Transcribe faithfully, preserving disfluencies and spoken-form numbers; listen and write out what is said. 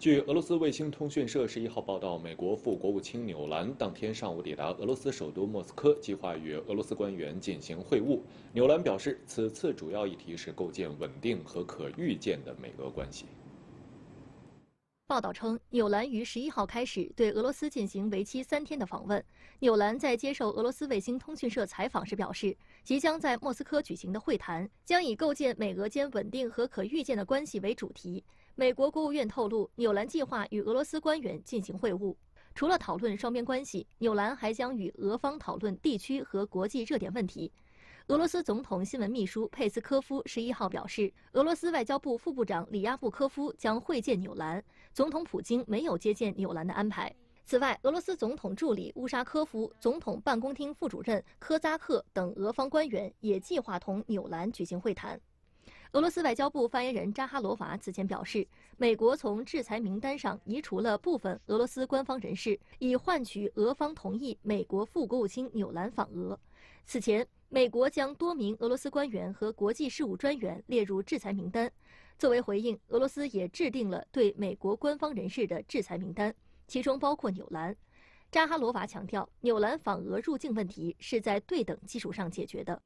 据俄罗斯卫星通讯社十一号报道，美国副国务卿纽兰当天上午抵达俄罗斯首都莫斯科，计划与俄罗斯官员进行会晤。纽兰表示，此次主要议题是构建稳定和可预见的美俄关系。报道称，纽兰于十一号开始对俄罗斯进行为期三天的访问。纽兰在接受俄罗斯卫星通讯社采访时表示，即将在莫斯科举行的会谈将以构建美俄间稳定和可预见的关系为主题。 美国国务院透露，纽兰计划与俄罗斯官员进行会晤。除了讨论双边关系，纽兰还将与俄方讨论地区和国际热点问题。俄罗斯总统新闻秘书佩斯科夫十一号表示，俄罗斯外交部副部长里亚布科夫将会见纽兰，总统普京没有接见纽兰的安排。此外，俄罗斯总统助理乌沙科夫、总统办公厅副主任科扎克等俄方官员也计划同纽兰举行会谈。 俄罗斯外交部发言人扎哈罗娃此前表示，美国从制裁名单上移除了部分俄罗斯官方人士，以换取俄方同意美国副国务卿纽兰访俄。此前，美国将多名俄罗斯官员和国际事务专员列入制裁名单。作为回应，俄罗斯也制定了对美国官方人士的制裁名单，其中包括纽兰。扎哈罗娃强调，纽兰访俄入境问题是在对等基础上解决的。